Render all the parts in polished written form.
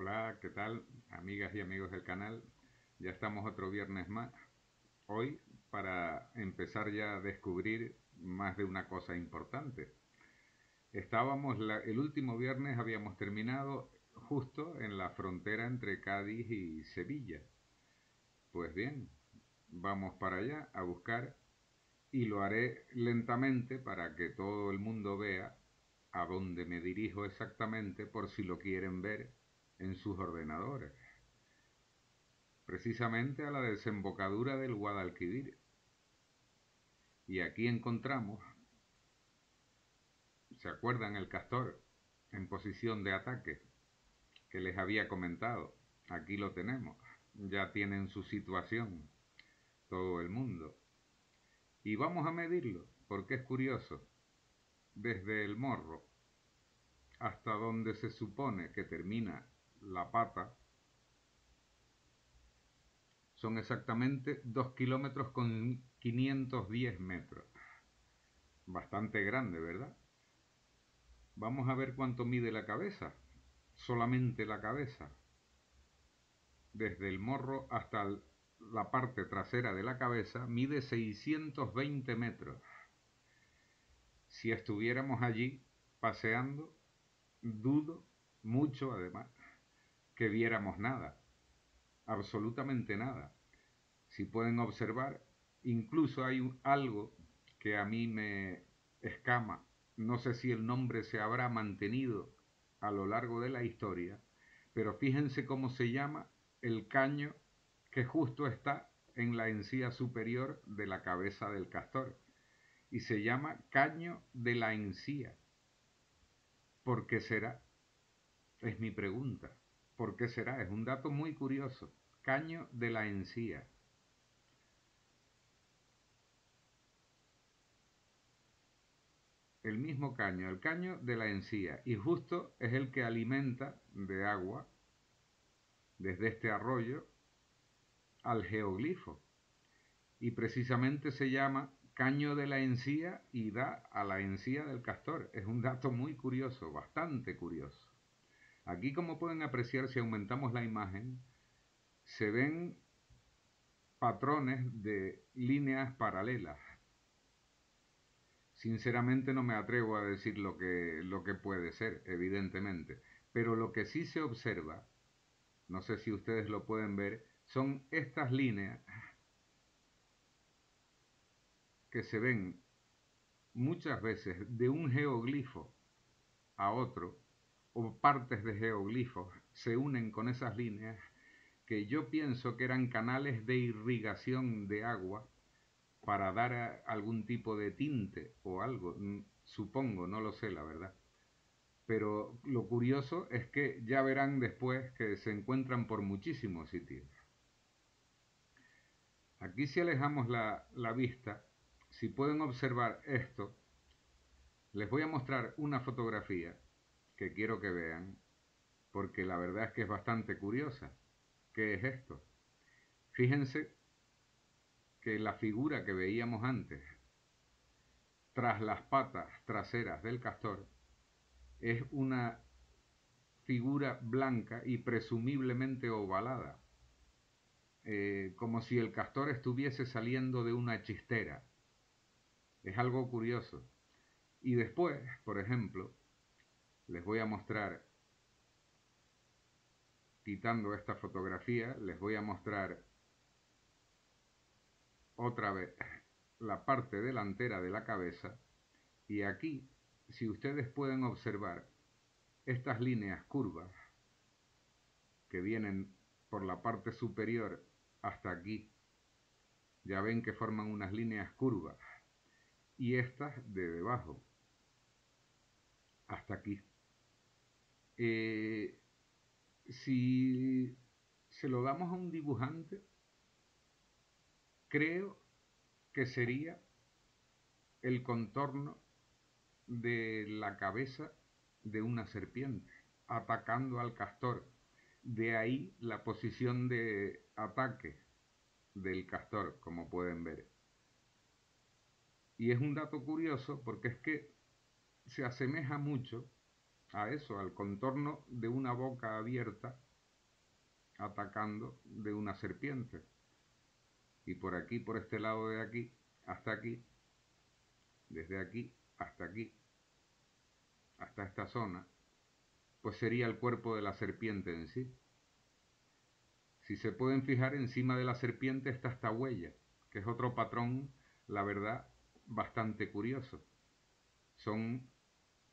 Hola, ¿qué tal? Amigas y amigos del canal, ya estamos otro viernes más. Hoy para empezar ya a descubrir más de una cosa importante. Estábamos, el último viernes habíamos terminado justo en la frontera entre Cádiz y Sevilla. Pues bien, vamos para allá a buscar y lo haré lentamente para que todo el mundo vea a dónde me dirijo exactamente por si lo quieren ver en sus ordenadores. Precisamente a la desembocadura del Guadalquivir. Y aquí encontramos, ¿se acuerdan el castor en posición de ataque que les había comentado? Aquí lo tenemos, ya tienen su situación todo el mundo. Y vamos a medirlo, porque es curioso. Desde el morro hasta donde se supone que termina la pata son exactamente 2 kilómetros con 510 metros. Bastante grande, ¿verdad? Vamos a ver cuánto mide la cabeza, solamente la cabeza, desde el morro hasta la parte trasera de la cabeza. Mide 620 metros. Si estuviéramos allí paseando, dudo mucho además que viéramos nada, absolutamente nada. Si pueden observar, incluso hay algo que a mí me escama, no sé si el nombre se habrá mantenido a lo largo de la historia, pero fíjense cómo se llama el caño que justo está en la encía superior de la cabeza del castor. Y se llama caño de la encía. ¿Por qué será? Es mi pregunta. ¿Por qué será? Es un dato muy curioso. Caño de la encía. El mismo caño, el caño de la encía. Y justo es el que alimenta de agua, desde este arroyo, al geoglifo. Y precisamente se llama caño de la encía y da a la encía del castor. Es un dato muy curioso, bastante curioso. Aquí, como pueden apreciar, si aumentamos la imagen, se ven patrones de líneas paralelas. Sinceramente no me atrevo a decir lo que puede ser, evidentemente. Pero lo que sí se observa, no sé si ustedes lo pueden ver, son estas líneas que se ven muchas veces de un geoglifo a otro, o partes de geoglifos se unen con esas líneas que yo pienso que eran canales de irrigación de agua para dar algún tipo de tinte o algo, supongo, no lo sé la verdad. Pero lo curioso es que ya verán después que se encuentran por muchísimos sitios. Aquí si alejamos la vista, si pueden observar esto, les voy a mostrar una fotografía que quiero que vean, porque la verdad es que es bastante curiosa. ¿Qué es esto? Fíjense que la figura que veíamos antes, tras las patas traseras del castor, es una figura blanca y presumiblemente ovalada, como si el castor estuviese saliendo de una chistera. Es algo curioso. Y después, por ejemplo, les voy a mostrar, quitando esta fotografía, les voy a mostrar otra vez la parte delantera de la cabeza. Y aquí, si ustedes pueden observar estas líneas curvas que vienen por la parte superior hasta aquí, ya ven que forman unas líneas curvas. Y estas de debajo, hasta aquí. Si se lo damos a un dibujante, creo que sería el contorno de la cabeza de una serpiente, atacando al castor. De ahí la posición de ataque del castor, como pueden ver. Y es un dato curioso porque es que se asemeja mucho a eso, al contorno de una boca abierta atacando de una serpiente. Y por aquí, por este lado de aquí, hasta aquí, desde aquí, hasta esta zona, pues sería el cuerpo de la serpiente en sí. Si se pueden fijar, encima de la serpiente está esta huella, que es otro patrón, la verdad, bastante curioso. Son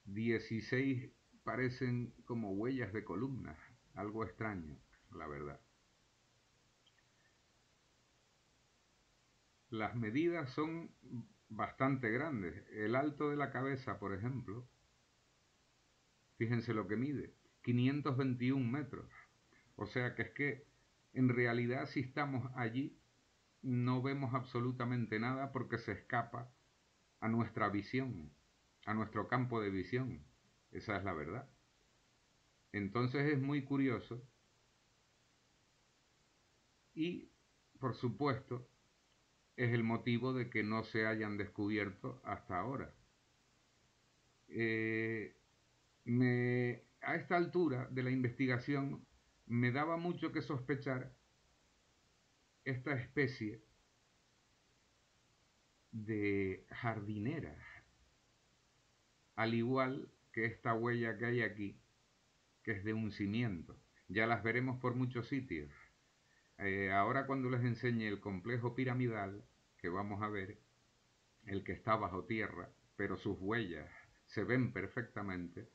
16, parecen como huellas de columnas, algo extraño, la verdad. Las medidas son bastante grandes. El alto de la cabeza, por ejemplo, fíjense lo que mide, 521 metros. O sea que es que, en realidad, si estamos allí, no vemos absolutamente nada porque se escapa a nuestra visión, a nuestro campo de visión. Esa es la verdad. Entonces es muy curioso. Y, por supuesto, es el motivo de que no se hayan descubierto hasta ahora. A esta altura de la investigación me daba mucho que sospechar esta especie de jardinera, al igual que esta huella que hay aquí, que es de un cimiento. Ya las veremos por muchos sitios. Ahora, cuando les enseñe el complejo piramidal, que vamos a ver, el que está bajo tierra, pero sus huellas se ven perfectamente,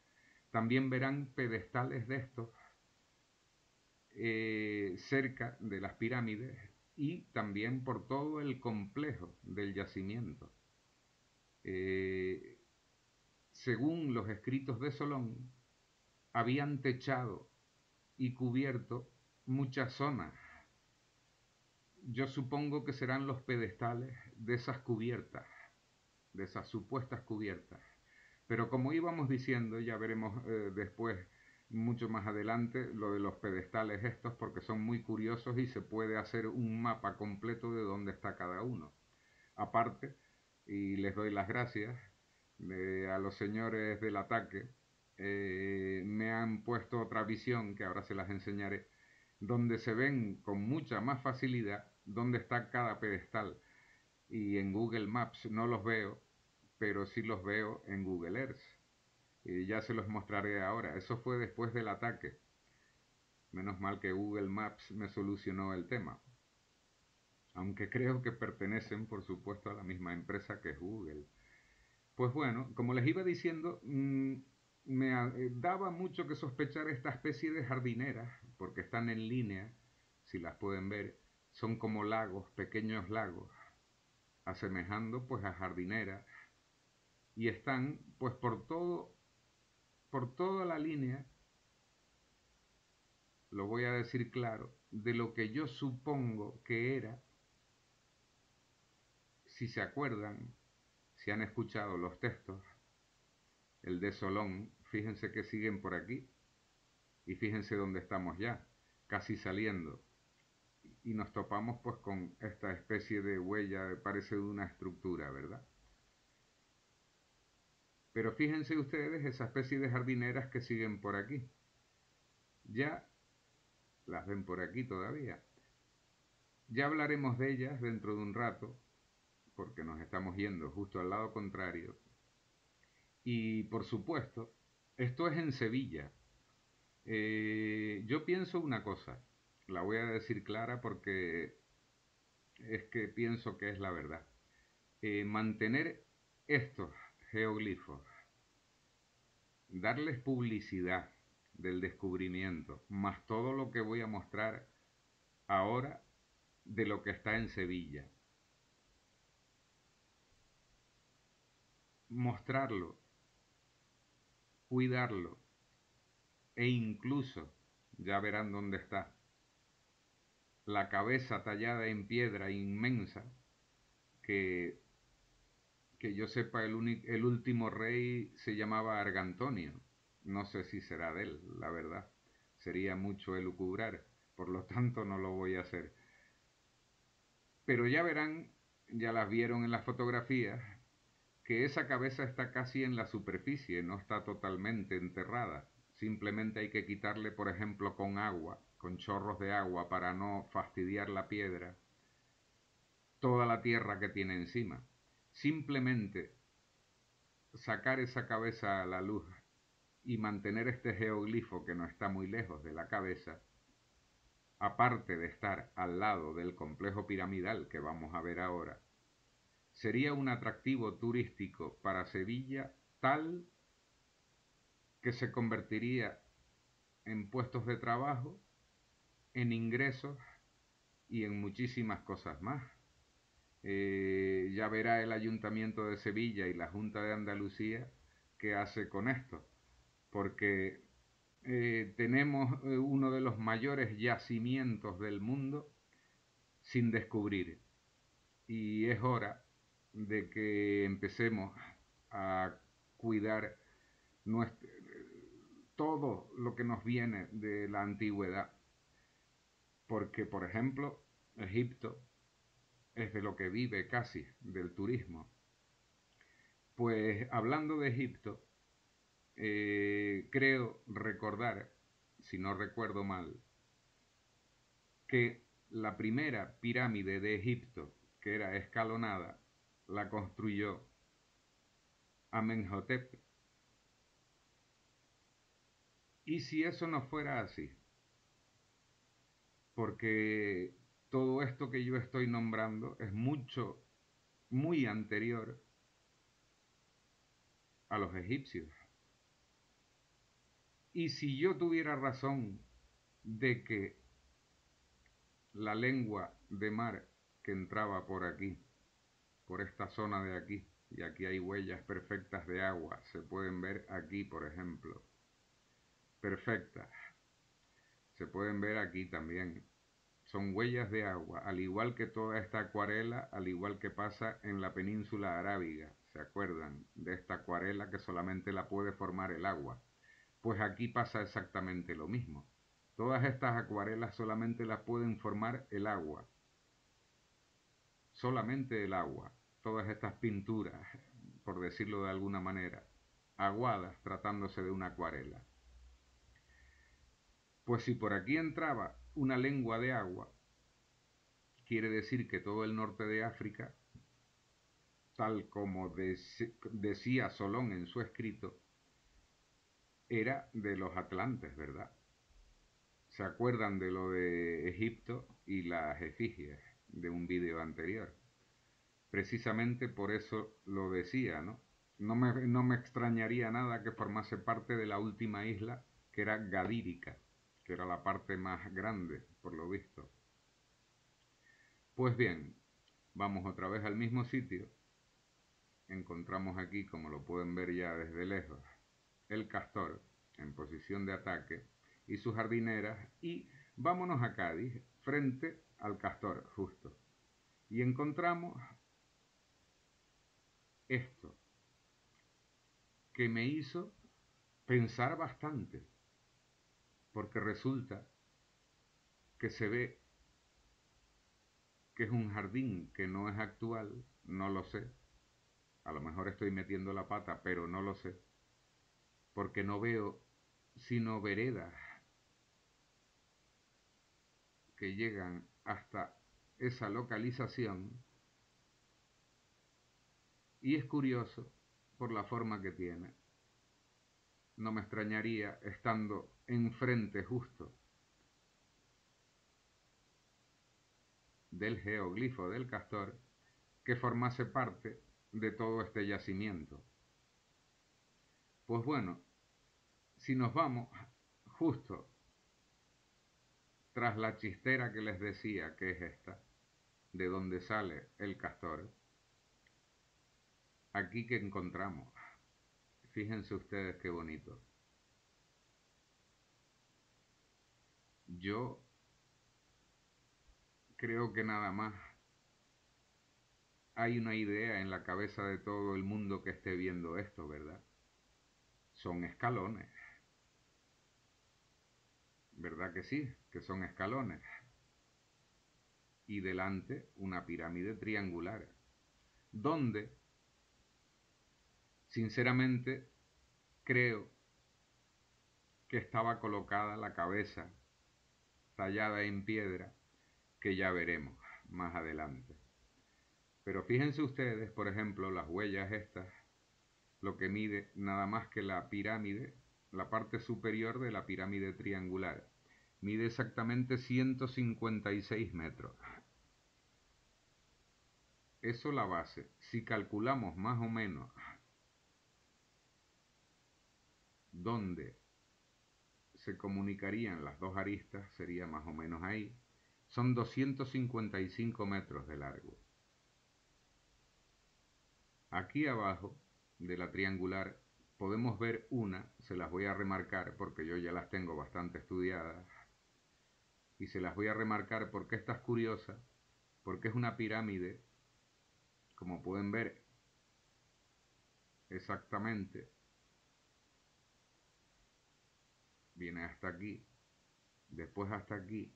también verán pedestales de estos cerca de las pirámides y también por todo el complejo del yacimiento. Según los escritos de Solón, habían techado y cubierto muchas zonas. Yo supongo que serán los pedestales de esas cubiertas, de esas supuestas cubiertas. Pero como íbamos diciendo, ya veremos después, mucho más adelante, lo de los pedestales estos, porque son muy curiosos y se puede hacer un mapa completo de dónde está cada uno. Aparte, y les doy las gracias a los señores del ataque, me han puesto otra visión, que ahora se las enseñaré, donde se ven con mucha más facilidad dónde está cada pedestal. Y en Google Maps no los veo, pero sí los veo en Google Earth. Y ya se los mostraré ahora. Eso fue después del ataque. Menos mal que Google Maps me solucionó el tema. Aunque creo que pertenecen, por supuesto, a la misma empresa que es Google. Pues bueno, como les iba diciendo, me daba mucho que sospechar esta especie de jardineras, porque están en línea, si las pueden ver, son como lagos, pequeños lagos, asemejando pues a jardineras, y están pues por toda la línea, lo voy a decir claro, de lo que yo supongo que era, si se acuerdan, si han escuchado los textos, el de Solón, fíjense que siguen por aquí, y fíjense dónde estamos ya, casi saliendo, y nos topamos pues con esta especie de huella, parece de una estructura, ¿verdad? Pero fíjense ustedes esa especie de jardineras que siguen por aquí. Ya las ven por aquí todavía. Ya hablaremos de ellas dentro de un rato, porque nos estamos yendo justo al lado contrario. Y por supuesto, esto es en Sevilla. Yo pienso una cosa, la voy a decir clara porque es que pienso que es la verdad. Mantener estos geoglifos, darles publicidad del descubrimiento, más todo lo que voy a mostrar ahora de lo que está en Sevilla. Mostrarlo, cuidarlo, e incluso, ya verán dónde está, la cabeza tallada en piedra inmensa, que yo sepa, el último rey se llamaba Argantonio. No sé si será de él, la verdad. Sería mucho elucubrar, por lo tanto no lo voy a hacer. Pero ya verán, ya las vieron en las fotografías, que esa cabeza está casi en la superficie, no está totalmente enterrada. Simplemente hay que quitarle, por ejemplo, con agua, con chorros de agua, para no fastidiar la piedra, toda la tierra que tiene encima. Simplemente sacar esa cabeza a la luz y mantener este geoglifo que no está muy lejos de la cabeza, aparte de estar al lado del complejo piramidal que vamos a ver ahora, sería un atractivo turístico para Sevilla tal que se convertiría en puestos de trabajo, en ingresos y en muchísimas cosas más. Ya verá el Ayuntamiento de Sevilla y la Junta de Andalucía qué hace con esto, porque tenemos uno de los mayores yacimientos del mundo sin descubrir, y es hora de que empecemos a cuidar todo lo que nos viene de la antigüedad, porque, por ejemplo, Egipto es de lo que vive casi, del turismo. Pues hablando de Egipto, creo recordar, si no recuerdo mal, que la primera pirámide de Egipto, que era escalonada, la construyó Amenhotep. Y si eso no fuera así, porque todo esto que yo estoy nombrando es muy anterior a los egipcios. Y si yo tuviera razón de que la lengua de mar que entraba por aquí, por esta zona de aquí, y aquí hay huellas perfectas de agua, se pueden ver aquí, por ejemplo, perfectas, se pueden ver aquí también. Son huellas de agua, al igual que toda esta acuarela, al igual que pasa en la península arábiga. ¿Se acuerdan de esta acuarela que solamente la puede formar el agua? Pues aquí pasa exactamente lo mismo. Todas estas acuarelas solamente las pueden formar el agua. Solamente el agua. Todas estas pinturas, por decirlo de alguna manera, aguadas tratándose de una acuarela. Pues si por aquí entraba una lengua de agua, quiere decir que todo el norte de África, tal como decía Solón en su escrito, era de los atlantes, ¿verdad? ¿Se acuerdan de lo de Egipto y las efigies de un vídeo anterior? Precisamente por eso lo decía, ¿no? No me extrañaría nada que formase parte de la última isla, que era Gadírica, que era la parte más grande, por lo visto. Pues bien, vamos otra vez al mismo sitio. Encontramos aquí, como lo pueden ver ya desde lejos, el castor en posición de ataque y sus jardineras, y vámonos a Cádiz, frente al castor, justo. Y encontramos esto, que me hizo pensar bastante, porque resulta que se ve que es un jardín que no es actual, no lo sé, a lo mejor estoy metiendo la pata, pero no lo sé, porque no veo sino veredas que llegan hasta esa localización, y es curioso por la forma que tiene. No me extrañaría, estando enfrente justo del geoglifo del castor, que formase parte de todo este yacimiento. Pues bueno, si nos vamos justo tras la chistera que les decía, que es esta, de donde sale el castor, aquí que encontramos. Fíjense ustedes qué bonito. Yo creo que nada más hay una idea en la cabeza de todo el mundo que esté viendo esto, ¿verdad? Son escalones. ¿Verdad que sí? Que son escalones. Y delante una pirámide triangular, donde Sinceramente, creo que estaba colocada la cabeza tallada en piedra, que ya veremos más adelante. Pero fíjense ustedes, por ejemplo, las huellas estas, lo que mide nada más que la pirámide, la parte superior de la pirámide triangular, mide exactamente 156 metros. Eso la base. Si calculamos más o menos dónde se comunicarían las dos aristas, sería más o menos ahí. Son 255 metros de largo. Aquí abajo de la triangular podemos ver una, se las voy a remarcar porque yo ya las tengo bastante estudiadas. Y se las voy a remarcar porque esta es curiosa, porque es una pirámide, como pueden ver exactamente. Viene hasta aquí, después hasta aquí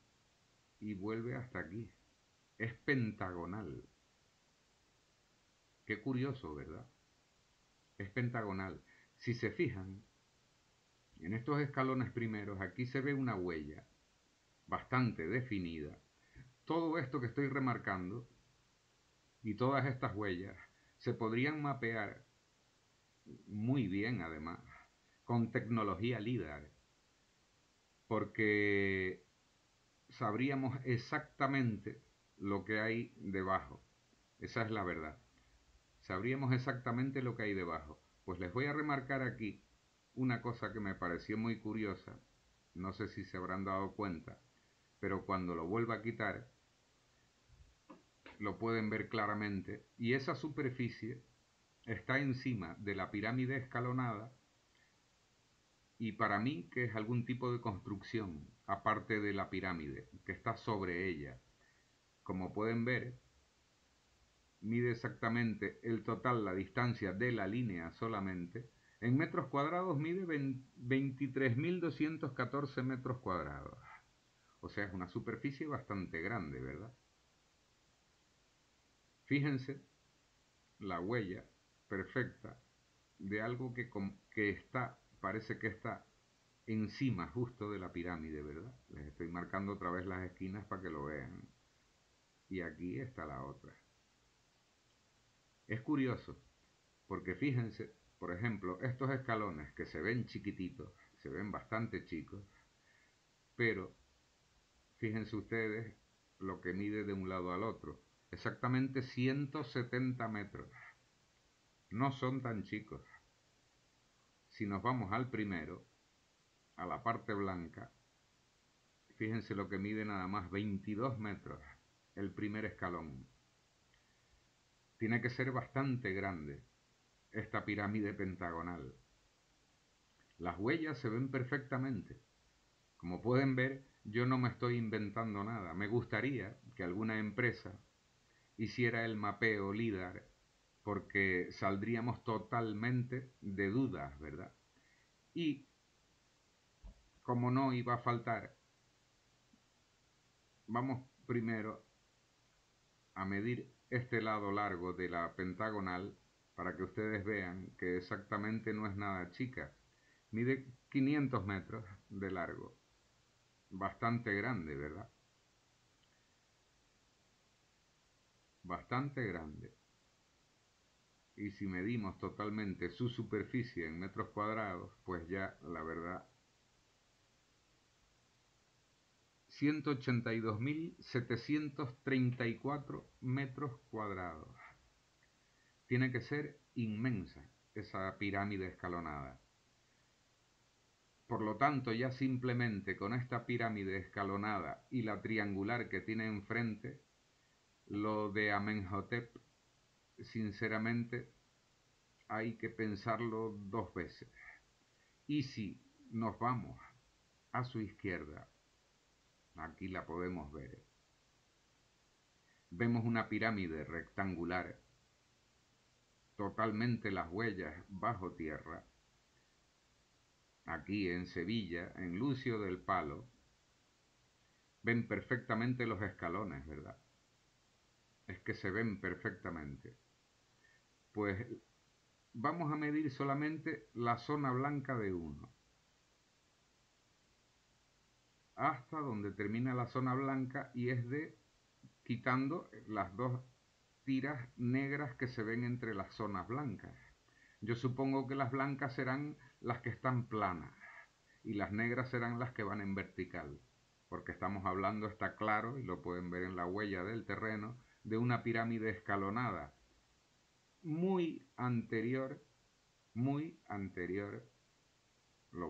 y vuelve hasta aquí. Es pentagonal. Qué curioso, ¿verdad? Es pentagonal. Si se fijan, en estos escalones primeros, aquí se ve una huella bastante definida. Todo esto que estoy remarcando y todas estas huellas se podrían mapear muy bien, además, con tecnología LIDAR, porque sabríamos exactamente lo que hay debajo. Esa es la verdad. Sabríamos exactamente lo que hay debajo. Pues les voy a remarcar aquí una cosa que me pareció muy curiosa. No sé si se habrán dado cuenta, pero cuando lo vuelva a quitar lo pueden ver claramente, y esa superficie está encima de la pirámide escalonada, y para mí que es algún tipo de construcción aparte de la pirámide que está sobre ella. Como pueden ver, mide exactamente el total, la distancia de la línea solamente en metros cuadrados, mide 23.214 metros cuadrados. O sea, es una superficie bastante grande, ¿verdad? Fíjense la huella perfecta de algo que está, parece que está encima justo de la pirámide, ¿verdad? Les estoy marcando otra vez las esquinas para que lo vean. Y aquí está la otra. Es curioso, porque fíjense, por ejemplo, estos escalones que se ven chiquititos, se ven bastante chicos, pero fíjense ustedes lo que mide de un lado al otro. Exactamente 170 metros. No son tan chicos. Si nos vamos al primero, a la parte blanca, fíjense lo que mide nada más, 22 metros, el primer escalón. Tiene que ser bastante grande esta pirámide pentagonal. Las huellas se ven perfectamente. Como pueden ver, yo no me estoy inventando nada. Me gustaría que alguna empresa hiciera el mapeo LIDAR, porque saldríamos totalmente de dudas, ¿verdad? Y como no iba a faltar, vamos primero a medir este lado largo de la pentagonal para que ustedes vean que exactamente no es nada chica. Mide 500 metros de largo. Bastante grande, ¿verdad? Bastante grande. Y si medimos totalmente su superficie en metros cuadrados, pues ya la verdad, 182.734 metros cuadrados. Tiene que ser inmensa esa pirámide escalonada. Por lo tanto, ya simplemente con esta pirámide escalonada y la triangular que tiene enfrente, lo de Amenhotep, sinceramente, hay que pensarlo dos veces. Y si nos vamos a su izquierda, aquí la podemos ver. Vemos una pirámide rectangular, totalmente las huellas bajo tierra, aquí en Sevilla, en Lucio del Palo. Ven perfectamente los escalones, ¿verdad? Es que se ven perfectamente. Pues vamos a medir solamente la zona blanca de 1. Hasta donde termina la zona blanca y es de quitando las dos tiras negras que se ven entre las zonas blancas. Yo supongo que las blancas serán las que están planas y las negras serán las que van en vertical, porque estamos hablando, está claro, y lo pueden ver en la huella del terreno, de una pirámide escalonada muy anterior, lo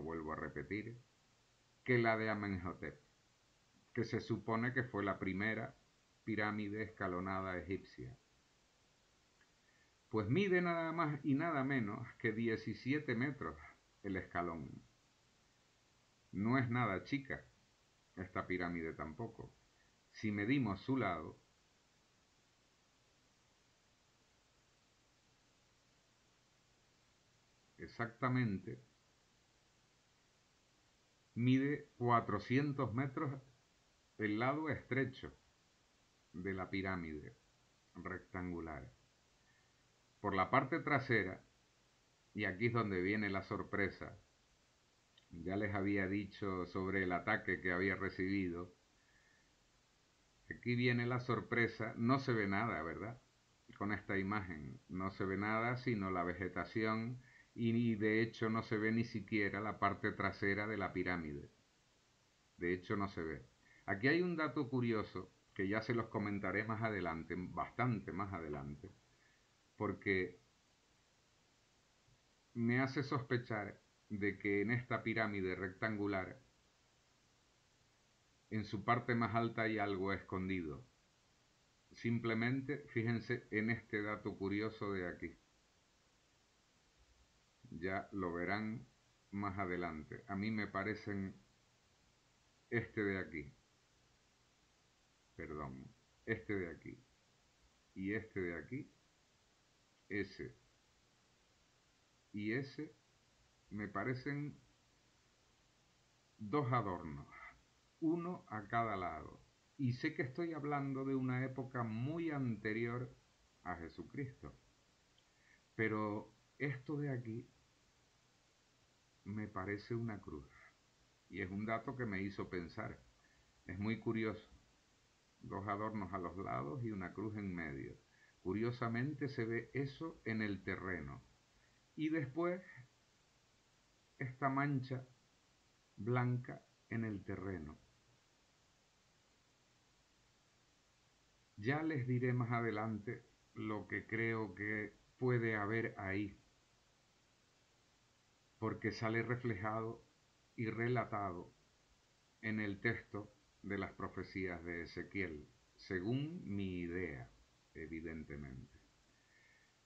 vuelvo a repetir, que la de Amenhotep, que se supone que fue la primera pirámide escalonada egipcia. Pues mide nada más y nada menos que 17 metros el escalón. No es nada chica esta pirámide tampoco. Si medimos su lado, exactamente, mide 400 metros el lado estrecho de la pirámide rectangular. Por la parte trasera, y aquí es donde viene la sorpresa, ya les había dicho sobre el ataque que había recibido, aquí viene la sorpresa, no se ve nada, ¿verdad? Con esta imagen no se ve nada sino la vegetación y de hecho no se ve ni siquiera la parte trasera de la pirámide, de hecho no se ve. Aquí hay un dato curioso que ya se los comentaré más adelante, bastante más adelante, porque me hace sospechar de que en esta pirámide rectangular, en su parte más alta hay algo escondido. Simplemente, fíjense en este dato curioso de aquí. Ya lo verán más adelante. A mí me parecen este de aquí. Perdón, este de aquí y este de aquí, ese y ese, me parecen dos adornos, uno a cada lado. Y sé que estoy hablando de una época muy anterior a Jesucristo, pero esto de aquí me parece una cruz. Y es un dato que me hizo pensar, es muy curioso. Dos adornos a los lados y una cruz en medio. Curiosamente se ve eso en el terreno. Y después esta mancha blanca en el terreno. Ya les diré más adelante lo que creo que puede haber ahí, porque sale reflejado y relatado en el texto de las profecías de Ezequiel, según mi idea, evidentemente.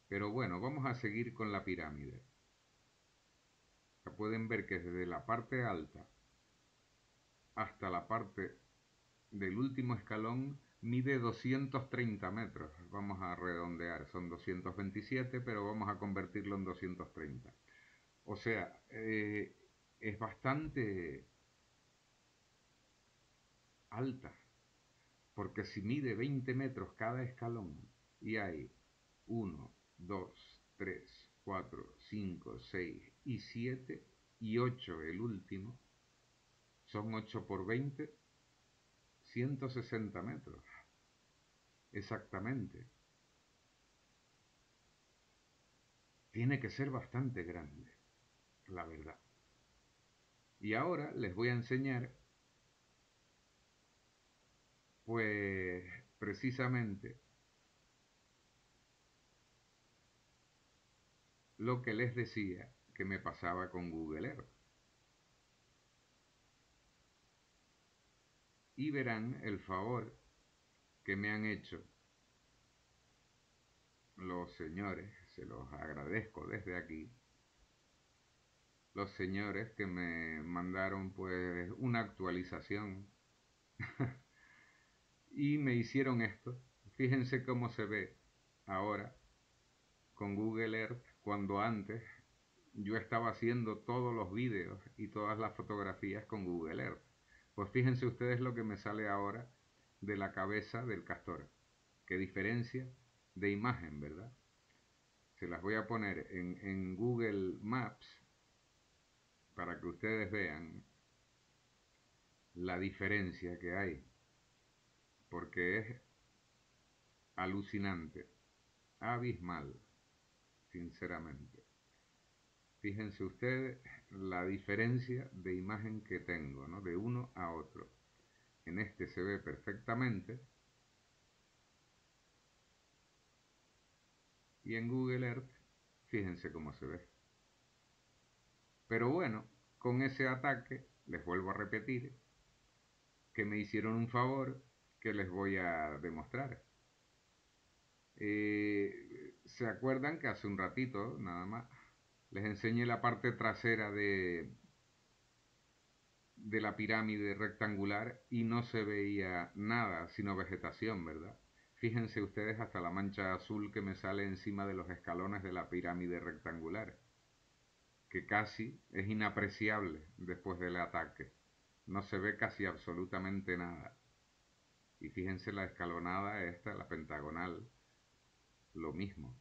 Pero bueno, vamos a seguir con la pirámide. Ya pueden ver que desde la parte alta hasta la parte del último escalón mide 230 metros. Vamos a redondear, son 227, pero vamos a convertirlo en 230. O sea, es bastante alta, porque si mide 20 metros cada escalón y hay 1, 2, 3, 4, 5, 6 y 7 y 8 el último, son 8 por 20, 160 metros exactamente. Tiene que ser bastante grande, la verdad. Y ahora les voy a enseñar, pues precisamente lo que les decía que me pasaba con Google Earth. Y verán el favor que me han hecho los señores, se los agradezco desde aquí, los señores que me mandaron pues una actualización. Y me hicieron esto. Fíjense cómo se ve ahora con Google Earth, cuando antes yo estaba haciendo todos los vídeos y todas las fotografías con Google Earth. Pues fíjense ustedes lo que me sale ahora de la cabeza del castor. Qué diferencia de imagen, ¿verdad? se las voy a poner en Google Maps para que ustedes vean la diferencia que hay, porque es alucinante, abismal, sinceramente. Fíjense ustedes la diferencia de imagen que tengo, ¿no? De uno a otro. En este se ve perfectamente. Y en Google Earth, fíjense cómo se ve. Pero bueno, con ese ataque, les vuelvo a repetir, que me hicieron un favor que les voy a demostrar. ¿Se acuerdan que hace un ratito, nada más, les enseñé la parte trasera de la pirámide rectangular y no se veía nada, sino vegetación, ¿verdad? Fíjense ustedes hasta la mancha azul que me sale encima de los escalones de la pirámide rectangular, que casi es inapreciable después del ataque. No se ve casi absolutamente nada. Y fíjense la escalonada esta, la pentagonal, lo mismo.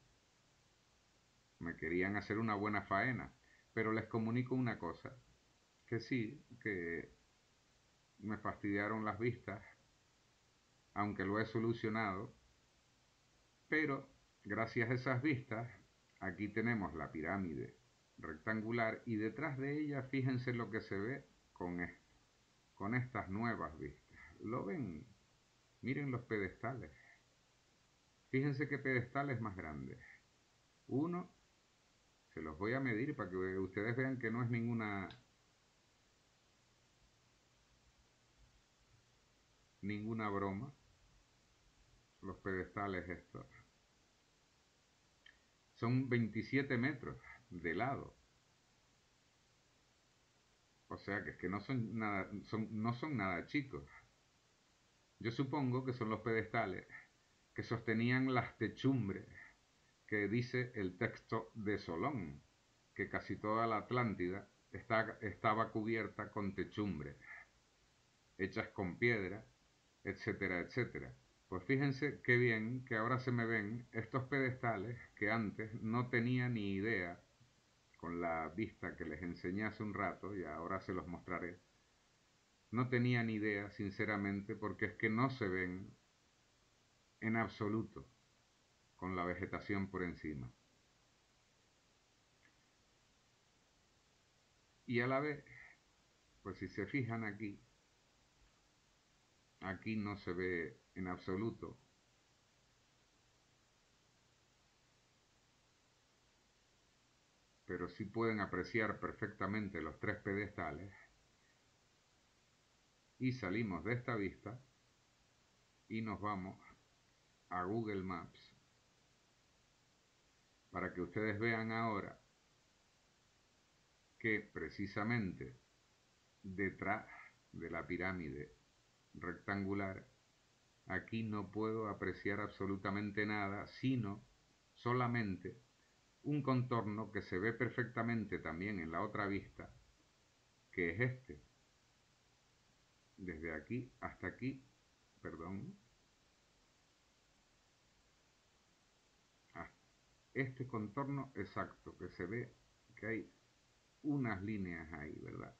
Me querían hacer una buena faena, pero les comunico una cosa, que sí, que me fastidiaron las vistas, aunque lo he solucionado, pero gracias a esas vistas, aquí tenemos la pirámide rectangular y detrás de ella fíjense lo que se ve con esto, con estas nuevas vistas. ¿Lo ven? Miren los pedestales. Fíjense qué pedestales más grandes. Uno, se los voy a medir para que ustedes vean que no es ninguna broma. Los pedestales estos son 27 metros de lado, o sea que es que no son nada chicos. Yo supongo que son los pedestales que sostenían las techumbres que dice el texto de Solón, que casi toda la Atlántida estaba cubierta con techumbres hechas con piedra, etcétera, etcétera. Pues fíjense qué bien que ahora se me ven estos pedestales que antes no tenía ni idea con la vista que les enseñé hace un rato, y ahora se los mostraré. No tenía ni idea, sinceramente, porque es que no se ven en absoluto con la vegetación por encima. Y a la vez, pues si se fijan aquí, aquí no se ve en absoluto. Pero sí pueden apreciar perfectamente los tres pedestales. Y salimos de esta vista y nos vamos a Google Maps para que ustedes vean ahora que precisamente detrás de la pirámide rectangular, aquí no puedo apreciar absolutamente nada, sino solamente un contorno que se ve perfectamente también en la otra vista, que es este. Desde aquí hasta aquí, perdón, este contorno exacto, que se ve que hay unas líneas ahí, ¿verdad?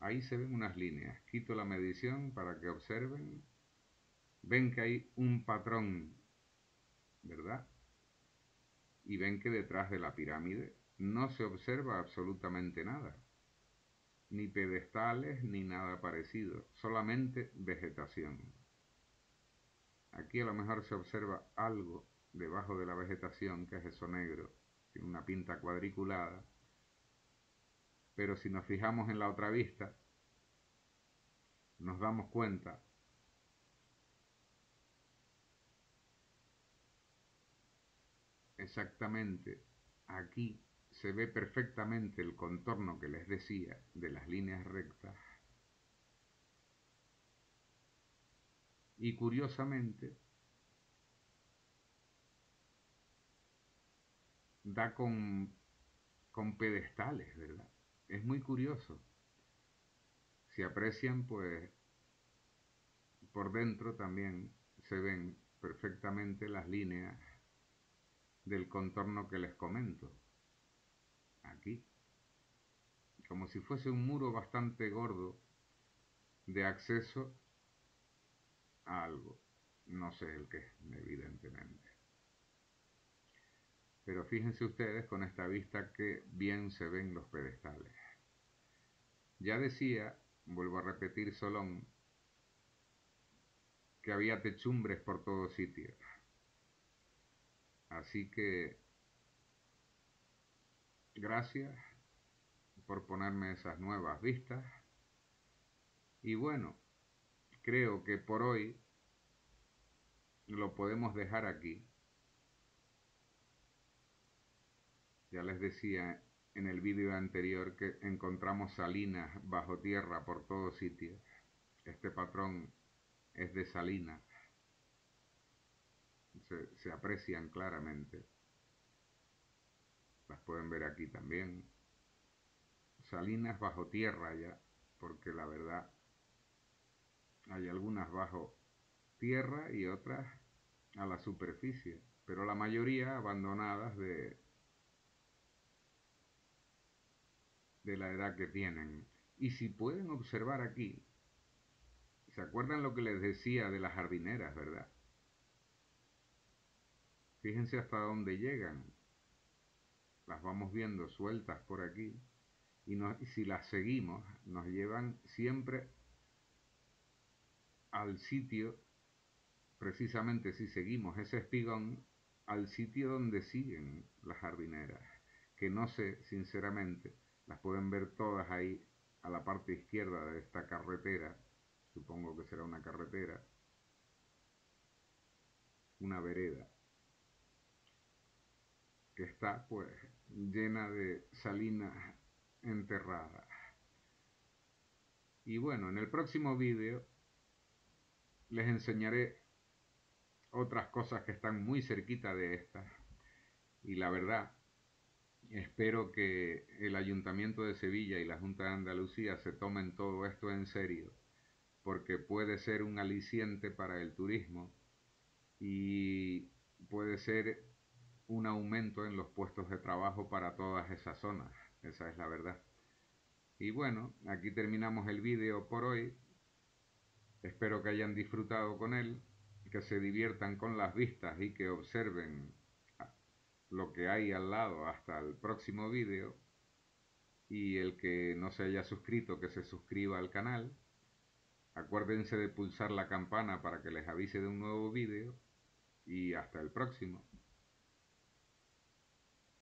Ahí se ven unas líneas. Quito la medición para que observen. Ven que hay un patrón, ¿verdad? Y ven que detrás de la pirámide no se observa absolutamente nada. Ni pedestales, ni nada parecido. Solamente vegetación. Aquí a lo mejor se observa algo debajo de la vegetación, que es eso negro. Tiene una pinta cuadriculada. Pero si nos fijamos en la otra vista, nos damos cuenta exactamente, aquí se ve perfectamente el contorno que les decía de las líneas rectas. Y curiosamente, da con pedestales, ¿verdad? Es muy curioso. Si aprecian, pues por dentro también se ven perfectamente las líneas del contorno que les comento. Aquí. Como si fuese un muro bastante gordo de acceso a algo. No sé el qué, evidentemente. Pero fíjense ustedes con esta vista que bien se ven los pedestales. Ya decía, vuelvo a repetir, Solón, que había techumbres por todo sitio. Así que gracias por ponerme esas nuevas vistas. Y bueno, creo que por hoy lo podemos dejar aquí. Ya les decía en el vídeo anterior que encontramos salinas bajo tierra por todo sitio. Este patrón es de salinas. Se aprecian claramente. Las pueden ver aquí también. Salinas bajo tierra ya, porque la verdad hay algunas bajo tierra y otras a la superficie, pero la mayoría abandonadas de la edad que tienen. Y si pueden observar aquí, ¿se acuerdan lo que les decía de las jardineras, verdad? Fíjense hasta dónde llegan. Las vamos viendo sueltas por aquí. Y si las seguimos, nos llevan siempre al sitio, precisamente si seguimos ese espigón, al sitio donde siguen las jardineras. Que no sé, sinceramente, las pueden ver todas ahí, a la parte izquierda de esta carretera. Supongo que será una carretera, una vereda, que está pues llena de salinas enterradas. Y bueno, en el próximo vídeo les enseñaré otras cosas que están muy cerquita de estas. Y la verdad, espero que el Ayuntamiento de Sevilla y la Junta de Andalucía se tomen todo esto en serio, porque puede ser un aliciente para el turismo y puede ser un aumento en los puestos de trabajo para todas esas zonas. Esa es la verdad. Y bueno, aquí terminamos el vídeo por hoy. Espero que hayan disfrutado con él, que se diviertan con las vistas y que observen lo que hay al lado hasta el próximo vídeo. Y el que no se haya suscrito, que se suscriba al canal. Acuérdense de pulsar la campana para que les avise de un nuevo vídeo. Y hasta el próximo.